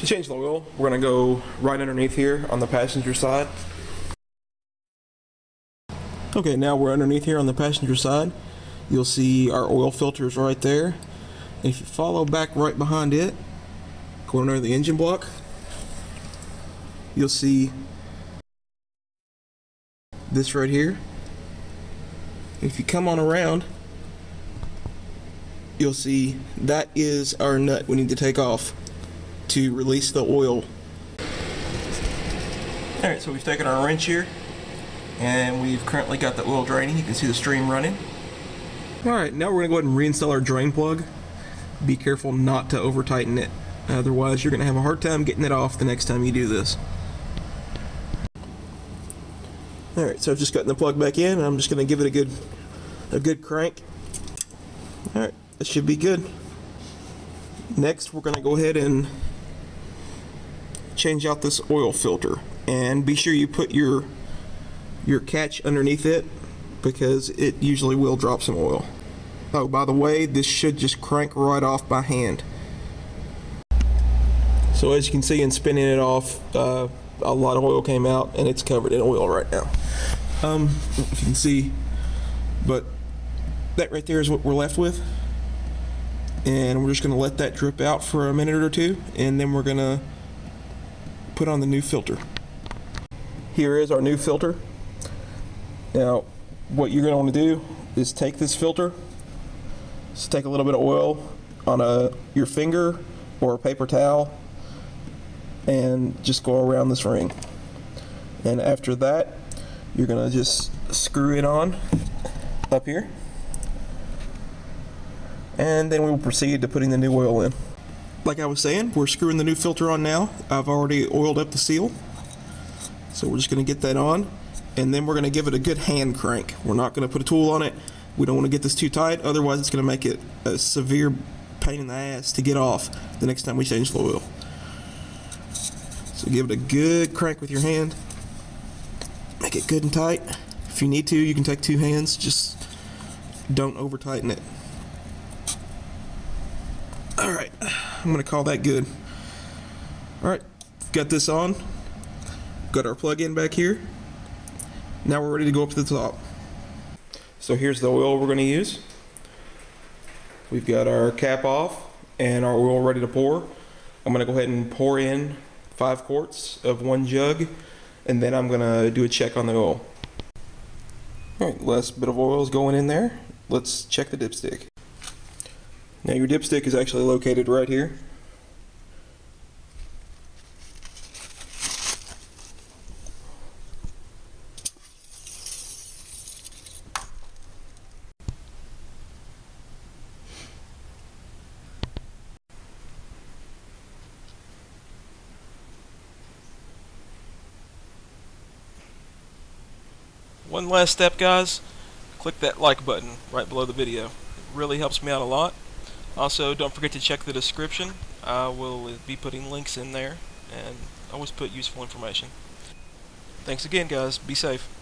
To change the oil, we're going to go right underneath here on the passenger side. Okay, now we're underneath here on the passenger side. You'll see our oil filters right there. If you follow back right behind it, going under the engine block, you'll see this right here. If you come on around, you'll see that is our nut we need to take off to release the oil. Alright, so we've taken our wrench here and we've currently got the oil draining. You can see the stream running. Alright, now we're going to go ahead and reinstall our drain plug. Be careful not to over tighten it, otherwise you're going to have a hard time getting it off the next time you do this. Alright, so I've just gotten the plug back in and I'm just going to give it a good crank. Alright, that should be good. Next we're going to go ahead and change out this oil filter, and be sure you put your catch underneath it because it usually will drop some oil. Oh, by the way, this should just crank right off by hand. So as you can see in spinning it off, a lot of oil came out and it's covered in oil right now. If you can see, but that right there is what we're left with. And we're just going to let that drip out for a minute or two, and then we're going to put on the new filter. Here is our new filter. Now, what you're going to want to do is take this filter, just take a little bit of oil on your finger or a paper towel, and just go around this ring. And after that, you're going to just screw it on up here. And then we will proceed to putting the new oil in. Like I was saying, we're screwing the new filter on now. I've already oiled up the seal. So we're just going to get that on, and then we're going to give it a good hand crank. We're not going to put a tool on it. We don't want to get this too tight, otherwise it's going to make it a severe pain in the ass to get off the next time we change the oil. So give it a good crank with your hand. Make it good and tight. If you need to, you can take two hands. Just don't over tighten it. Alright, I'm going to call that good. Alright, got this on, got our plug in back here, now we're ready to go up to the top. So here's the oil we're going to use. We've got our cap off and our oil ready to pour. I'm going to go ahead and pour in 5 quarts of one jug, and then I'm going to do a check on the oil. Alright, last bit of oil is going in there. Let's check the dipstick. Now your dipstick is actually located right here. One last step, guys, click that like button right below the video. It really helps me out a lot. Also, don't forget to check the description. I will be putting links in there, and always put useful information. Thanks again, guys. Be safe.